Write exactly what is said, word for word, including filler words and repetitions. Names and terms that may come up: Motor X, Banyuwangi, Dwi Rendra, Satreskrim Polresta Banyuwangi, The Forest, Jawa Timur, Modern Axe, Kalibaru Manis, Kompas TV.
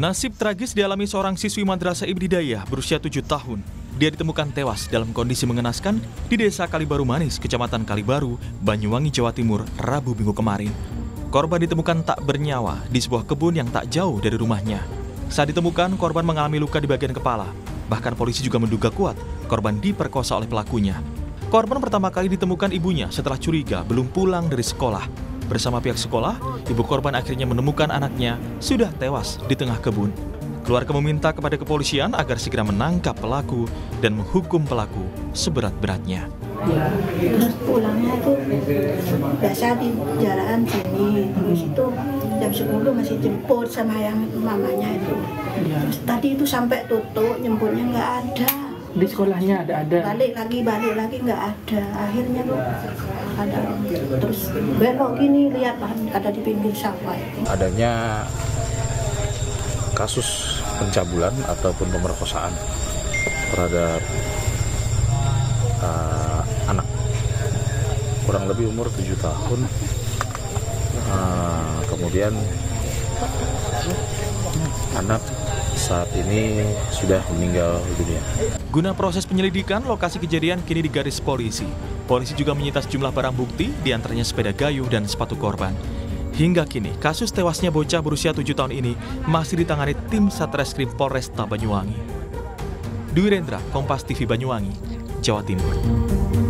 Nasib tragis dialami seorang siswi Madrasah Ibtidaiyah berusia tujuh tahun. Dia ditemukan tewas dalam kondisi mengenaskan di Desa Kalibaru Manis, Kecamatan Kalibaru, Banyuwangi, Jawa Timur, Rabu minggu kemarin. Korban ditemukan tak bernyawa di sebuah kebun yang tak jauh dari rumahnya. Saat ditemukan, korban mengalami luka di bagian kepala. Bahkan polisi juga menduga kuat korban diperkosa oleh pelakunya. Korban pertama kali ditemukan ibunya setelah curiga belum pulang dari sekolah. Bersama pihak sekolah, ibu korban akhirnya menemukan anaknya sudah tewas di tengah kebun. Keluarga meminta kepada kepolisian agar segera menangkap pelaku dan menghukum pelaku seberat-beratnya. Ya, terus pulangnya tuh biasa di jalan sini, terus itu jam sepuluh masih jemput sama yang mamanya itu. Terus tadi itu sampai tutup, jemputnya nggak ada. Di sekolahnya ada-ada? Balik lagi, balik lagi, nggak ada. Akhirnya tuh ada. Terus belok gini, lihat ada di pinggir sawah. Adanya kasus pencabulan ataupun pemerkosaan terhadap uh, anak. Kurang lebih umur tujuh tahun. Uh, kemudian anak saat ini sudah meninggal dunia. Guna proses penyelidikan, lokasi kejadian kini digaris polisi. Polisi juga menyita sejumlah barang bukti, diantaranya sepeda gayuh dan sepatu korban. Hingga kini, kasus tewasnya bocah berusia tujuh tahun ini masih ditangani tim Satreskrim Polresta Banyuwangi. Dwi Rendra, Kompas T V Banyuwangi, Jawa Timur.